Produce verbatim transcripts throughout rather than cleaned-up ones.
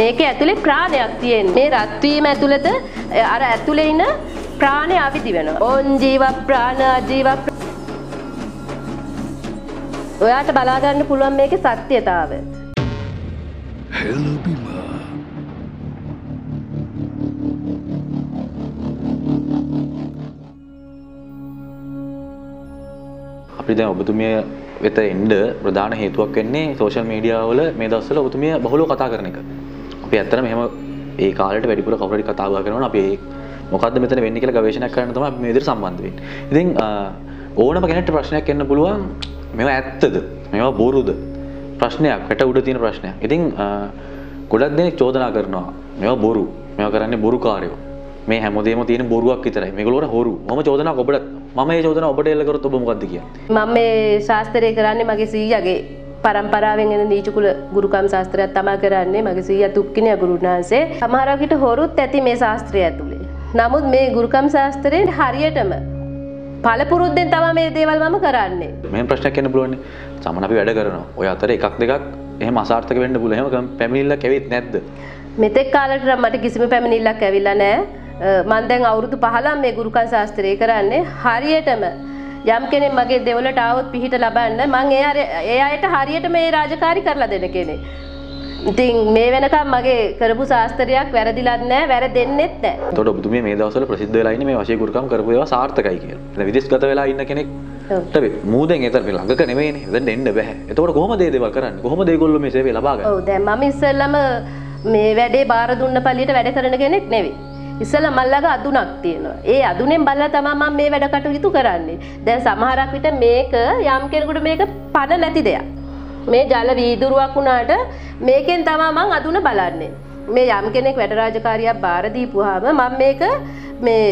මේක ඇතුලේ ප්‍රාණයක් තියෙන. මේ රත් වීම ඇතුළත අර ඇතුලේ ඉන ප්‍රාණය අවදි වෙනවා. ඕන් ජීව ප්‍රාණ ජීව ඔයාට බලා ගන්න පුළුවන් මේකේ සත්‍යතාවය. Hela Bima. අපි දැන් ඔබතුමිය වෙත එන්න ප්‍රධාන හේතුවක් වෙන්නේ සෝෂල් මීඩියා වල මේ දවස්වල ඔබතුමිය බහුලව කතා කරන එක. අපි ඇත්තටම එහෙම ඒ කාලේට වැඩිපුර කවුරු හරි කතා බහ කරනවා නම් අපි මොකද්ද මෙතන වෙන්නේ කියලා ගවේෂණයක් කරන්න තමයි අපි මේ විදිහට සම්බන්ධ වෙන්නේ. ඉතින් ඕනම කෙනෙක්ට ප්‍රශ්නයක් එන්න පුළුවන් මේවා ඇත්තද? මේවා බොරුද? ප්‍රශ්නයක් කට උඩ තියෙන ප්‍රශ්නයක්. ඉතින් ගොඩක් දෙනෙක් චෝදනා කරනවා මේවා බොරු. මේවා කරන්නේ බොරු කාර්යෝ. මේ හැමදේම තියෙන බොරුවක් විතරයි. මේගොල්ලෝ හොරු. මම චෝදනාවක් ඔබට මම මේ චෝදනාව ඔබට එල්ල කරොත් ඔබ මොකද්ද කියන්නේ? මම මේ ශාස්ත්‍රය කරන්නේ මගේ සීයාගේ පරම්පරාවෙන් එන නීච කුල ගුරුකම් ශාස්ත්‍රයක් තමයි කරන්නේ. මගේ සීයා තුක්කිනිය ගුරුනාංශේ. සමහරවිට හොරුත් ඇති මේ ශාස්ත්‍රය ඇතුලේ. නමුත් මේ ගුරුකම් ශාස්ත්‍රයේ හරියටම පළපුරුද්දෙන් තමයි මේ දේවල් මම කරන්නේ. මම ප්‍රශ්නයක් එන්න බලන්නේ. සමහර අපි වැඩ කරනවා. ඔය අතර එකක් දෙකක් එහෙම අසාර්ථක වෙන්න පුළුවන්. එහෙම පැමිණිල්ලක් ඇවිත් නැද්ද? මෙතෙක් කාලේට මට කිසිම පැමිණිල්ලක් ඇවිල්ලා නැහැ. මම දැන් අවුරුදු පහළොව මේ ගුරුකම් ශාස්ත්‍රය කරන්නේ. හරියටම යම් කෙනෙක් මගේ දෙවලට ආවොත් පිහිට ලබන්න මම ඒ අයට හරියට මේ රාජකාරී කරලා දෙන කෙනෙක්. ඉතින් මේ වෙනකම් මගේ කරපු ශාස්ත්‍රයක් වැරදිලත් නැහැ, වැරදෙන්නෙත් නැහැ. එතකොට ඔබතුමිය මේ දවස්වල ප්‍රසිද්ධ වෙලා ඉන්නේ මේ වශී ගුරුකම් කරපු ඒවා සාර්ථකයි කියලා. දැන් විදේශගත වෙලා ඉන්න කෙනෙක් තව මූදෙන් ඒතර මේ ළඟක නෙමෙයිනේ. දැන් එන්න බෑ. එතකොට කොහොමද මේ දේවල් කරන්නේ? කොහොමද මේගොල්ලෝ මේ සේවය ලබා ගන්නේ? ඔව් දැන් මම ඉස්සෙල්ලාම මේ වැඩේ බාර දුන්න පළියට වැඩ කරන කෙනෙක් නෙවෙයි. ඉස්සෙල්ලා මල් ළඟ අඳුනක් තියෙනවා. ඒ අඳුනෙන් බලලා තමයි මම මේ වැඩ කටයුතු කරන්නේ. දැන් සමහරක් විට මේක යම් කෙනෙකුට මේක පණ නැති දෙයක්. මේ ජල වීදුරුවක් උනාට මේකෙන් තමයි මම අඳුන බලන්නේ. මේ යම් කෙනෙක් වැඩ රාජකාරියක් බාර දීපුවාම මම මේක මේ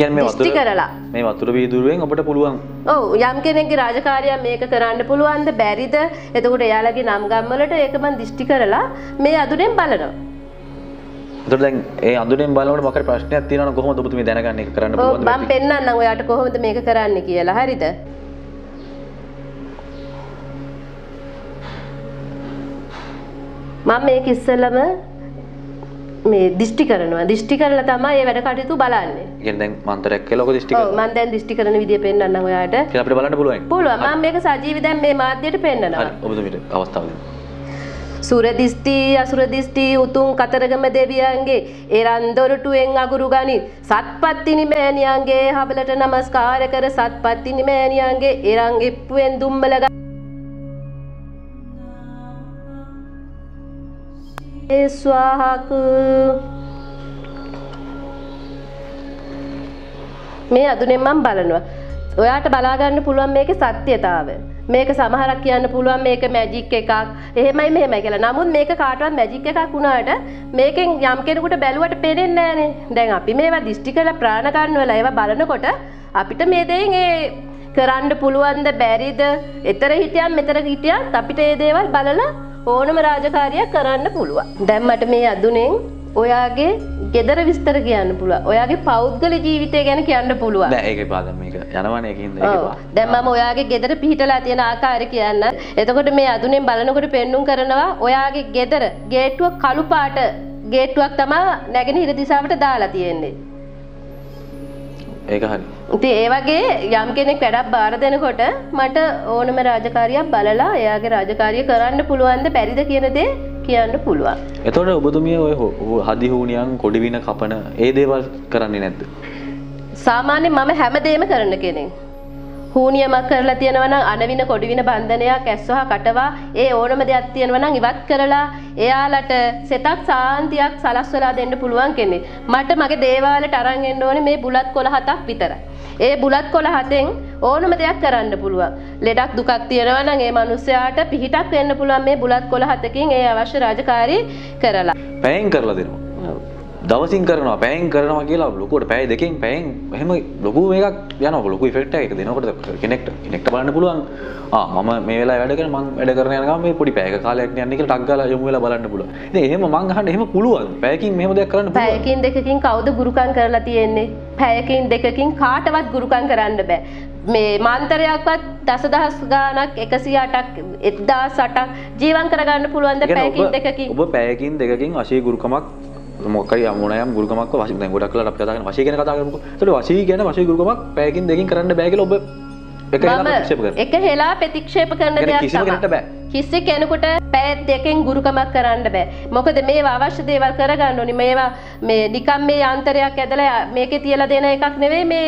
කියන්නේ මේ වතුර කරලා මේ වතුර වීදුරුවෙන් අපිට පුළුවන්. ඔව් යම් කෙනෙක්ගේ රාජකාරිය මේක කරන්න පුළුවන්ද බැරිද? එතකොට එයාලගේ නම් ගම් වලට ඒක මම දිෂ්ටි කරලා මේ අඳුරෙන් බලනවා. එතකොට දැන් ඒ අඳුරෙන් බලනකොට මොකක් හරි ප්‍රශ්නයක් තියෙනවනම් කොහොමද ඔබතුමී දැනගන්නේ ඒක කරන්න පුළුවන්ද? ඔව් මම පෙන්නන්නම් ඔයාට කොහොමද මේක කරන්න කියලා. හරිද? මම මේක ඉස්සෙල්ලම මේ දිෂ්ටි කරනවා. දිෂ්ටි කරලා තමයි මේ වැඩ කටයුතු බලන්නේ. කියන්නේ දැන් මන්තරයක් කියලා ඔක දිෂ්ටි කරනවා. ඔව් මම දැන් දිෂ්ටි කරන විදිය පෙන්නන්නම් ඔයාට. කියලා අපිට බලන්න පුළුවන්. පුළුවන්. මම මේක සජීවී දැන් මේ මාධ්‍යයට පෙන්නනවා. හරි. ඔබතුමීට අවස්ථාව දෙන්න. සුර දිෂ්ටි, අසුර දිෂ්ටි, උතුම් කතරගම දෙවියන්ගේ එරන්දොරටුවෙන් අගුරු ගනි. සත්පත්තිනි මෑණියන්ගේ හබලට নমස්කාර කර සත්පත්තිනි මෑණියන්ගේ එරන්ගිප්පුවෙන් දුම්බල ගනි. ස්වාහක මේ අඳුනෙන් මම බලනවා. ඔයාට බලා ගන්න පුළුවන් මේකේ සත්‍යතාවය. මේක සමහරක් කියන්න පුළුවන් මේක මැජික් එකක්. එහෙමයි මෙහෙමයි කියලා. නමුත් මේක කාටවත් මැජික් එකක් වුණාට මේකෙන් යම් කෙනෙකුට බැලුවට පේන්නේ නැහනේ. දැන් අපි මේවා දිෂ්ටි කරලා ප්‍රාණ ගන්න වෙලා ඒවා බලනකොට අපිට මේ දෙයින් ඒ කරන්න පුළුවන්ද බැරිද? ඊතර හිටියන් මෙතර හිටියන් අපිට මේ දේවල් බලලා ඕනම රාජකාරියක් කරන්න පුළුවන්. දැන් මට මේ අඳුනෙන් ඔයාගේ gedara විස්තර කියන්න පුළුවන්. ඔයාගේ පෞද්ගලික ජීවිතය ගැන කියන්න පුළුවන්. දැන් ඒක පාද මේක යනවනේ ඒකින්ද ඒකපා. දැන් මම ඔයාගේ gedara පිහිටලා තියෙන ආකාරය කියන්න. එතකොට මේ අඳුනෙන් බලනකොට පෙන්නුම් කරනවා ඔයාගේ gedara ගේට්ටුව කළු පාට ගේට්ටුවක් තමයි නැගෙනහිර දිශාවට දාලා තියෙන්නේ. ඒක හරි. ඉතින් ඒ වගේ යම් කෙනෙක් වැඩක් බාර දෙනකොට මට ඕනම රාජකාරියක් බලලා එයාගේ රාජකාරිය කරන්න පුළුවන්ද බැරිද කියන දේ කියන්න පුළුවන්. එතකොට ඔබතුමිය ඔය හදි හුණියන් කොඩි වින කපන ඒ දේවල් කරන්නේ නැද්ද? සාමාන්‍යයෙන් මම හැමදේම කරන කෙනෙක්. හුණියමක් කරලා තියෙනවා නම් අනවින කොඩි වින බන්ධනයක් ඇස්සහ කටවා ඒ ඕනම දෙයක් තියෙනවා නම් ඉවත් කරලා එයාලට සිතක් සාන්තියක් සලස්වලා දෙන්න පුළුවන් කෙනෙක්. මට මගේ දේවාලයට අරන් එන්න ඕනේ මේ බුලත් කොළ හතක් විතරයි. ඒ බුලත් කොළ හතෙන් ඕනම දෙයක් කරන්න පුළුවන්. ලෙඩක් දුකක් තියෙනවා නම් ඒ මිනිස්යාට පිහිටක් වෙන්න පුළුවන් මේ බුලත් කොළ හතකින් ඒ අවශ්‍ය රාජකාරී කරලා. පැයෙන් කරලා දෙනවා. දවසින් කරනවා, පැයෙන් කරනවා කියලා ලොකුවට පැය දෙකෙන් පැයෙන් එහෙම ලොකු මේකක් යනවා. ලොකු ඉෆෙක්ට් එකක් දෙනකොට කනෙක්ට් කනෙක්ට් බලන්න පුළුවන්. ආ මම මේ වෙලාවේ වැඩ කරන මම වැඩ කරන යන ගම මේ පොඩි පැයක කාලයක් යන්නේ කියලා ටක් ගාලා යමු වෙලා බලන්න පුළුවන්. ඉතින් එහෙම මං අහන්නේ එහෙම පුළුවන්. පැයකින් මෙහෙම දෙයක් කරන්න පුළුවන්. පැයකින් දෙකකින් කවුද ගුරුකම් කරලා තියෙන්නේ? පැයකින් දෙකකින් කාටවත් ගුරුකම් කරන්න බෑ. මේ මාන්තරයක්වත් දසදහස් ගාණක් එකසිය අටක් එක්දාස් අටක් ජීවම් කරගන්න පුළුවන් ද පැයකින් දෙකකින් ඔබ පැයකින් දෙකකින් වශී ගුරුකමක් මොකයි යමුණයම් ගුරුකමක් වශී දැන් ගොඩක් වෙලාවට අපි කතා කරන වශී ගැන කතා කරමුකෝ ඒතකොට වශී කියන වශී ගුරුකමක් පැයකින් දෙකකින් කරන්න බෑ කියලා ඔබ එක හෙලා ප්‍රතික්ෂේප කරනවා එක හෙලා ප්‍රතික්ෂේප කරන දෙයක් කිසිම කෙනෙක්ට බෑ කිසි කෙනෙකුට පැය දෙකෙන් ගුරුකමක් කරන්න බෑ මොකද මේවා අවශ්‍ය දේවල් කරගන්න ඕනි මේවා මේ නිකම් මේ යන්ත්‍රයක් ඇදලා මේකේ තියලා දෙන එකක් නෙවෙයි මේ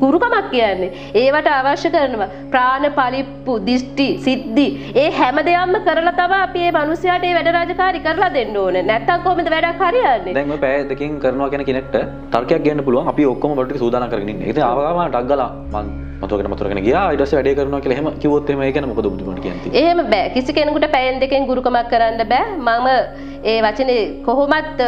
ගුරුකමක් කියන්නේ ඒවට අවශ්‍ය කරනවා ප්‍රාණ පරිප්පු දිෂ්ටි සිද්ධි ඒ හැම දෙයක්ම කරලා තමයි අපි මේ මිනිස්යාට මේ වැඩ රාජකාරී කරලා දෙන්න ඕනේ නැත්තම් කොහොමද වැඩක් හරියන්නේ දැන් ඔය පැය දෙකෙන් කරනවා කියන කෙනෙක්ට තර්කයක් ගන්න පුළුවන් අපි ඔක්කොම බඩ ටික සූදානම් කරගෙන ඉන්නේ ඉතින් ආවම ටක් ගාලා මං මතුවගෙන මතුවගෙන ගියා ඊට පස්සේ වැඩේ කරනවා කියලා එහෙම කිව්වොත් එහෙම ඒ කියන්නේ මොකද ඔබතුමා කියන්නේ එහෙම බෑ කිසි කෙනෙකුට පැයෙන් දෙකෙන් ගුරුකමක් කරන්න බෑ මම ඒ වචනේ කොහොමත්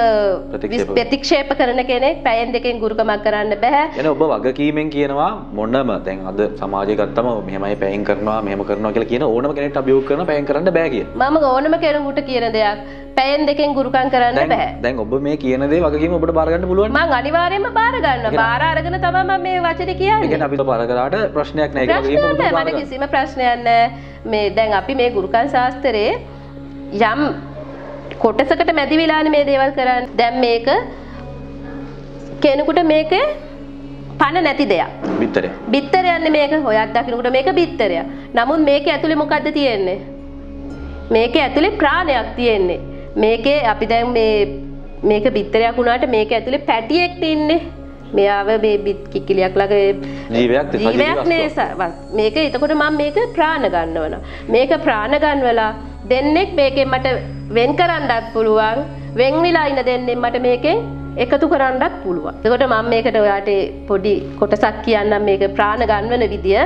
ප්‍රතික්ෂේප කරන කෙනෙක් පැයෙන් දෙකෙන් ගුරුකමක් කරන්න බෑ එන ඔබ වගකීමෙන් කියනවා මොනම දැන් අද සමාජය ගත්තම මෙහෙමයි පැයෙන් කරනවා මෙහෙම කරනවා කියලා කියන ඕනම කෙනෙක්ට අභියෝග කරනවා පැයෙන් කරන්න බෑ කිය මම ඕනම කෙනෙකුට කියන දෙයක් පැයෙන් දෙකෙන් ගුරුකම් කරන්න බෑ දැන් ඔබ මේ කියන දේ වගකීම ඔබට බාර ගන්න පුළුවන් මම අනිවාර්යයෙන්ම බාර ගන්නවා බාර අරගෙන තමයි මම මේ වචනේ කියන්නේ يعني අපි බාර ගන්නට ප්‍රශ්නයක් නෑ කියලා මට කිසිම ප්‍රශ්නයක් නෑ මේ දැන් අපි මේ ගුරුකම් ශාස්ත්‍රයේ යම් කොටසකට මැදි වෙලානේ මේ දේවල් කරන්නේ දැන් මේක කෙනෙකුට මේක පණ නැති දෙයක් බිත්තරය බිත්තරය යන්නේ මේක හොයක් දකින්නකොට මේක බිත්තරය නමුත් මේකේ ඇතුලේ මොකද්ද තියෙන්නේ මේකේ ඇතුලේ ප්‍රාණයක් තියෙන්නේ මේකේ අපි දැන් මේ මේක බිත්තරයක් වුණාට මේක ඇතුලේ පැටියෙක් තින්නේ මෙයාව මේ බිත් කිකිලියක් ළඟ ජීවයක් ජීවයක් නේස මේක එතකොට මම මේක ප්‍රාණ ගන්නවනවා මේක ප්‍රාණ ගන්නවලා දෙන්නෙක් මේකෙන් මට වෙන් කරන්නත් පුළුවන් වෙන් විලා ඉන්න දෙන්නෙක් මට මේකෙන් එකතු කරන්නත් පුළුවන් එතකොට මම මේකට ඔයාට පොඩි කොටසක් කියන්නම් මේක ප්‍රාණ ගන්නවන විදිය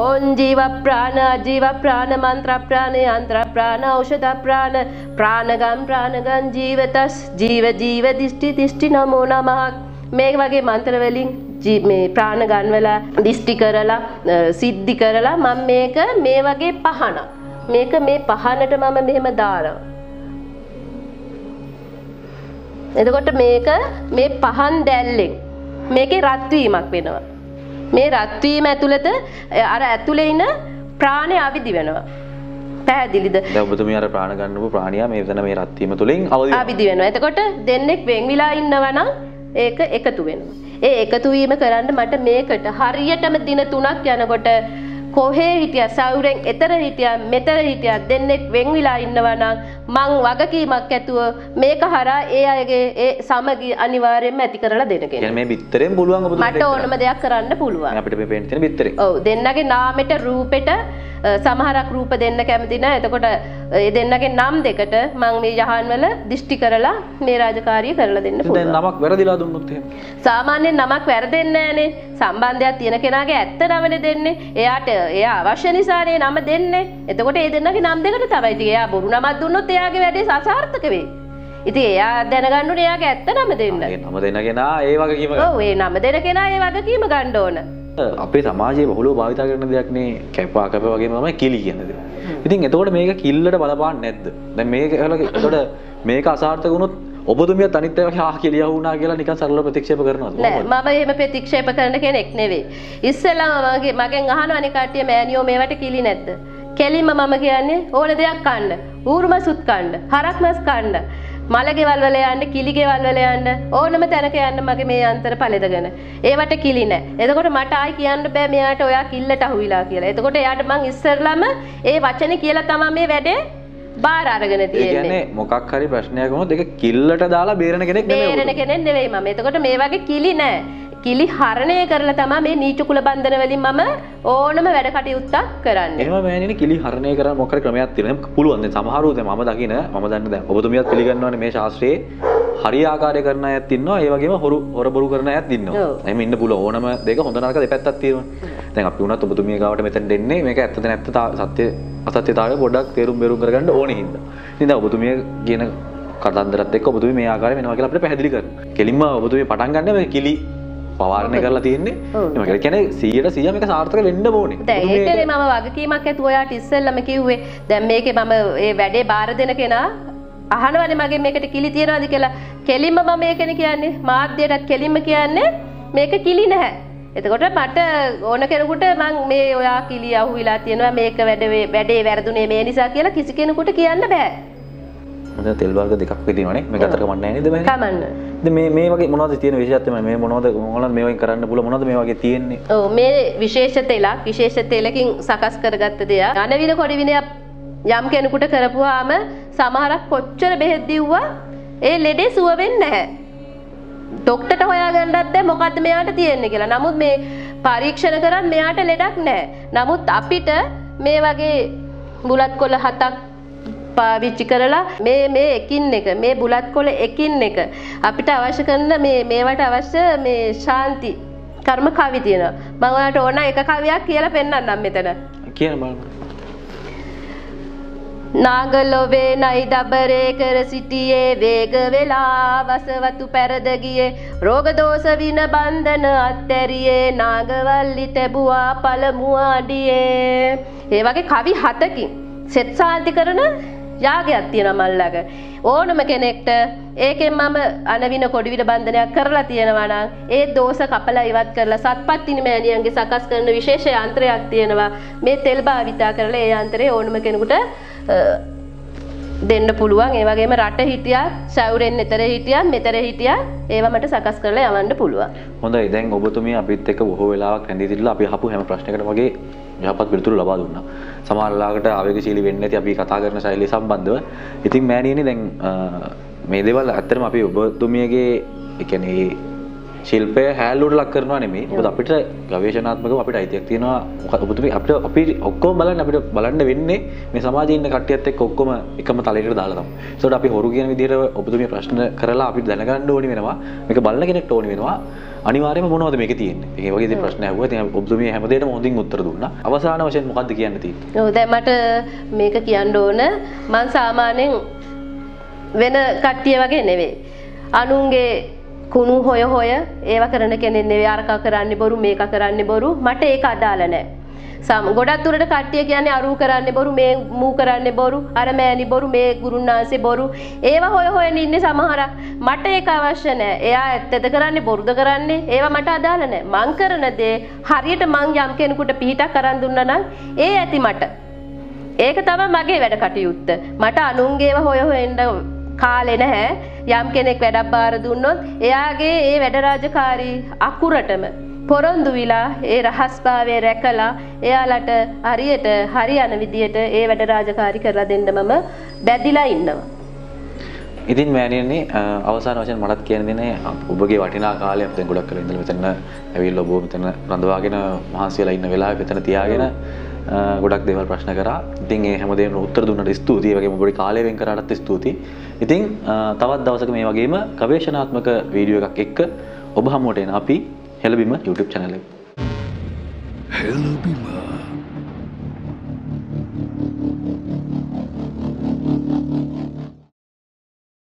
ඕන් ජීව ප්‍රාණ ජීව ප්‍රාණ මන්ත්‍ර ප්‍රාණ යන්ත්‍ර ප්‍රාණ ඖෂධ ප්‍රාණ ප්‍රාණගම් ප්‍රාණගම් ජීවතස් ජීව ජීව දිෂ්ටි දිෂ්ටි නමෝ නමහ මේ වගේ මන්ත්‍ර වලින් මේ ප්‍රාණ ගන්වලා දිෂ්ටි කරලා සිද්ධි කරලා මම මේක මේ වගේ පහන මේක මේ පහනට මම මෙහෙම දානවා එතකොට මේක මේ පහන් දැල්ලෙන් මේකේ රත් වීමක් වෙනවා මේ රත් වීම ඇතුළත අර ඇතුලේ ඉන ප්‍රාණය අවදි වෙනවා පැහැදිලිද දැන් ඔබතුමිය අර ප්‍රාණ ගන්නපු ප්‍රාණියා මේ වෙන මේ රත් වීම තුලින් අවදි වෙනවා එතකොට දෙන්නෙක් වෙන් විලා ඉන්නවා නම් ඒක එකතු වෙනවා. ඒ එකතු වීම කරන්න මට මේකට හරියටම දින තුනක් යනකොට කොහේ හිටියා සවුරෙන් එතර හිටියා මෙතර හිටියා දෙන්නෙක් වෙන් වෙලා ඉන්නවා නම් මං වගකීමක් ඇතුව මේක හරහා ඒ අයගේ ඒ සමගි අනිවාර්යයෙන්ම ඇති කරලා දෙන්න කියන්නේ. මේ බිත්තරෙන් පුළුවන් ඔබතුමා මට ඕනම දෙයක් කරන්න පුළුවන්. අපිට මේ පේන්න තියෙන බිත්තරේ. ඔව් දෙන්නගේ නාමයට රූපෙට සමහරක් රූප දෙන්න කැමති නැහැ. එතකොට ඒ දෙන්නගේ නම් දෙකට මම මේ යහන් වල දිෂ්ටි කරලා මේ රාජකාරිය කරලා දෙන්න පුළුවන්. දැන් නමක් වැරදිලා දුන්නොත් එහෙම. සාමාන්‍යයෙන් නමක් වැරදෙන්නේ නැහනේ. සම්බන්ධයක් තියෙන කෙනාගේ ඇත්ත නමනේ දෙන්නේ. එයාට එයා අවශ්‍ය නිසානේ නම දෙන්නේ. එතකොට ඒ දෙන්නගේ නම් දෙකට තමයි. ඉතින් එයා බොරු නමක් දුන්නොත් එයාගේ වැඩේ අසාර්ථක වෙයි. ඉතින් එයා දැනගන්න ඕනේ එයාගේ ඇත්ත නම දෙන්න. ඒ නම දෙන කෙනා ඒ වගකීම ගන්න. ඔව් ඒ නම දෙන කෙනා ඒ වගකීම ගන්න ඕන. අපේ සමාජයේ බහුලව භාවිත කරන දෙයක්නේ කැපා කැප වගේම තමයි කිලි කියන්නේ. ඉතින් එතකොට මේක කිල්ලට බලපාන්නේ නැද්ද? දැන් මේක එතකොට මේක අසාර්ථක වුණොත් ඔබතුමියත් අනිත් අය වගේ ආ කිලියා වුණා කියලා නිකන් සරලව ප්‍රතික්ෂේප කරනවද? නෑ මම එහෙම ප්‍රතික්ෂේප කරන කෙනෙක් නෙවෙයි. ඉස්සෙල්ලාම මගේ මගෙන් අහනවනේ කට්ටිය මෑනියෝ මේවට කිලි නැද්ද? කෙලින්ම මම කියන්නේ ඕන දෙයක් කන්න. ඌරු මසුත් කන්න. හරක් මස් කන්න. මලගෙවල් වල යන්න කිලිගෙවල් වල යන්න ඕනම තැනක යන්න මගේ මේ අන්තර පළඳගෙන ඒවට කිලි නැහැ. එතකොට මට ආයි කියන්න බෑ මෙයාට ඔයා කිල්ලට අහුවිලා කියලා. එතකොට එයාට මං ඉස්සරලම ඒ වචනේ කියලා තමයි මේ වැඩේ බාර අරගෙන තියෙන්නේ. ඒ කියන්නේ මොකක් හරි ප්‍රශ්නයක් වුණොත් ඒක කිල්ලට දාලා බේරන කෙනෙක් නෙමෙයි. බේරන කෙනෙක් නෙවෙයි මම. එතකොට මේ වගේ කිලි නැහැ. කිලි හරණය කරලා තමයි මේ නීච කුල බන්ධන වලින් මම ඕනම වැඩ කටයුත්තක් කරන්නේ. එහෙම මෑණිනේ කිලි හරණය කරන මොකක් හරි ක්‍රමයක් තියෙනවා. පුළුවන් දැන් සමහරව දැන් මම දකින මම දන්න දැන් ඔබතුමියත් පිළිගන්නවානේ මේ ශාස්ත්‍රයේ හරි ආකාරය කරන අයත් ඉන්නවා. ඒ වගේම හොරු හොරබරු කරන අයත් ඉන්නවා. එහෙම ඉන්න පුළුවන් ඕනම දෙක හොඳ නරක දෙපැත්තක් තියෙනවා. දැන් අපි වුණත් ඔබතුමිය ගාවට මෙතෙන් දෙන්නේ මේක ඇත්තද නැත්ද සත්‍ය අසත්‍යතාවය පොඩ්ඩක් තේරුම් බේරුම් කරගන්න ඕනේ හින්දා. ඉතින් දැන් ඔබතුමිය කියන කතන්දරත් එක්ක ඔබතුමිය මේ ආකාරය වෙනවා කියලා අපිට පැහැදිලි කරනවා. කෙලින්ම ඔබතුමිය පටන් ගන්න මේ කිලි පවාරණය කරලා තියෙන්නේ මම කියන්නේ සීයට සීයක් මේක සාර්ථක වෙන්න ඕනේ. දැන් ඒකනේ මම වගකීමක් ඇතුව ඔයාට ඉස්සෙල්ලම කිව්වේ. දැන් මේකේ මම මේ වැඩේ බාර දෙන කෙනා අහනවනේ මගේ මේකට කිලි තියනවාද කියලා. කෙලින්ම මම මේකනේ කියන්නේ මාධ්‍යයටත් කෙලින්ම කියන්නේ මේක කිලි නැහැ. එතකොට මට ඕන කෙනෙකුට මම මේ ඔයා කිලිය අහුවිලා තියෙනවා මේක වැඩේ වැඩේ වැරදුනේ මේ නිසා කියලා කිසි කෙනෙකුට කියන්න බෑ. මට තෙල් වර්ග දෙකක් තියෙනවානේ. මේක අතර කමන්න නැහැ නේද බෑ? කමන්න. ඉතින් මේ මේ වගේ මොනවද තියෙන විශේෂත්වය මේ මොනවද ඕගොල්ලන් මේ වගේ කරන්න පුළුවන් මොනවද මේ වගේ තියෙන්නේ? ඔව් මේ විශේෂ තෙලක් විශේෂ තෙලකින් සකස් කරගත්ත දෙයක්. අනවින කොඩි විනයක් යම් කෙනෙකුට කරපුවාම සමහරක් කොච්චර බෙහෙත් දීුවා ඒ ලෙඩේ සුව වෙන්නේ නැහැ. ඩොක්ටර්ට හොයාගන්නත් දැන් මොකද්ද මෙයාට තියෙන්නේ කියලා. නමුත් මේ පරීක්ෂණ කරන් මෙයාට ලෙඩක් නැහැ. නමුත් අපිට මේ වගේ බුලත් කොළ හතක් පාවිච්චි කරලා මේ මේ එකින් එක මේ බුලත් කොළ එකින් එක අපිට අවශ්‍ය කරන මේ මේවට අවශ්‍ය මේ ශාන්ති කර්ම කවි තියෙනවා. මම ඔයාලට ඕන එක කවියක් කියලා පෙන්නන්නම් මෙතන. කියන බලන්න. නාගලොවේ නයි දබරේ කර සිටියේ වේග වෙලා වසවතු පැරද ගියේ රෝග දෝෂ වින බන්ධන අත්හැරියේ නාගවල්ලි තැබුවා පළමු ආඩියේ. ඒ වගේ කවි හතකින් සෙත් සාන්ති කරන යාගයක් තියෙනවා මල්ලක. ඕනම කෙනෙක්ට ඒකෙන් මම අනවින කොඩිවිල බන්ධනයක් කරලා තියෙනවා නම් ඒ දෝෂ කපලා ඉවත් කරලා සත්පත්තිනි මෑණියන්ගේ සකස් කරන විශේෂ යන්ත්‍රයක් තියෙනවා. මේ තෙල් භාවිතා කරලා ඒ යන්ත්‍රය ඕනම කෙනෙකුට දෙන්න පුළුවන්. ඒ වගේම රට හිටියත්, සවුරෙන් ඈතර හිටියත්, මෙතර හිටියත් ඒවා මට සකස් කරලා යවන්න පුළුවන්. හොඳයි. දැන් ඔබතුමිය අපිත් එක්ක බොහෝ වෙලාවක් රැඳී සිටිලා අපි අහපු හැම ප්‍රශ්නයකටම වගේ යහපත් පිළිතුරු ලබා දුන්නා. සමහර ලාකට ආවේගශීලී වෙන්නේ නැති අපි කතා කරන ශෛලිය සම්බන්ධව. ඉතින් මෑණියනි දැන් මේ දේවල් ඇත්තටම අපි ඔබතුමියගේ ඒ කියන්නේ ශිල්පය හැලුවට ලක් කරනවා නෙමෙයි. මොකද අපිට ගවේෂණාත්මකව අපිට අයිතියක් තියෙනවා. මොකද ඔබතුමිය අපිට අපි ඔක්කොම බලන්න අපිට බලන්න වෙන්නේ මේ සමාජයේ ඉන්න කට්ටියත් එක්ක ඔක්කොම එකම තලයකට දාලා තමයි. ඒසොට අපි හොරු කියන විදිහට ඔබතුමිය ප්‍රශ්න කරලා අපිට දැනගන්න ඕනි වෙනවා. මේක බලන කෙනෙක්ට ඕනි වෙනවා. අනිවාර්යයෙන්ම මොනවද මේකේ තියෙන්නේ? ඒ වගේ ප්‍රශ්න ඇහුවා. ඉතින් ඔබතුමිය හැමදේටම හොඳින් උත්තර දුන්නා. අවසාන වශයෙන් මොකද්ද කියන්න තියෙන්නේ? ඔව් දැන් මට මේක කියන්න ඕන මම සාමාන්‍යයෙන් වෙන කට්ටිය වගේ නෙවෙයි. අනුන්ගේ කුණු හොය හොය ඒවා කරන කෙනෙක් නෙවෙයි. අරකා කරන්නේ බොරු මේක කරන්නේ බොරු මට ඒක අදාළ නැහැ. සම ගොඩක් දුරට කට්ටිය කියන්නේ අරූ කරන්නේ බොරු මේ මූ කරන්නේ බොරු අර මෑණි බොරු මේ ගුරුන්නාන්සේ බොරු ඒවා හොය හොයන ඉන්නේ සමහරක්. මට ඒක අවශ්‍ය නැහැ. එයා ඇත්තද කරන්නේ බොරුද කරන්නේ ඒවා මට අදාළ නැහැ. මං කරන දේ හරියට මං යම් කෙනෙකුට පිටක් අරන් දුන්නා නම් ඒ ඇති මට. ඒක තමයි මගේ වැඩ කටයුත්ත. මට අනුන්ගේ ඒවා හොය හොයන්න කාලේ නැහැ. යම් කෙනෙක් වැඩක් බාර දුන්නොත් එයාගේ ඒ වැඩ රාජකාරී අකුරටම පොරොන්දු විලා ඒ රහස්භාවය රැකලා එයාලට හරියට හරියන විදියට ඒ වැඩ රාජකාරී කරලා දෙන්න මම බැඳිලා ඉන්නවා. ඉතින් මෑණියනි අවසාන වශයෙන් මටත් කියන්න දෙන්නේ ඔබගේ වටිනා කාලය අපිට ගොඩක් කරලා ඉඳලා මෙතන ඇවිල්ලා ඔබ මෙතන රඳවාගෙන මහන්සියලා ඉන්න වෙලාවේ මෙතන තියාගෙන ගොඩක් දේවල් ප්‍රශ්න කරා. ඉතින් ඒ හැමදේම උත්තර දුන්නට ස්තුතියි. ඒ වගේම ඔබගේ කාලය වෙන් කරාටත් ස්තුතියි. ඉතින් තවත් දවසක මේ වගේම ගවේෂණාත්මක වීඩියෝ එකක් එක්ක ඔබ හමුවට එන අපි Hela Bima YouTube channel. Hela Bima.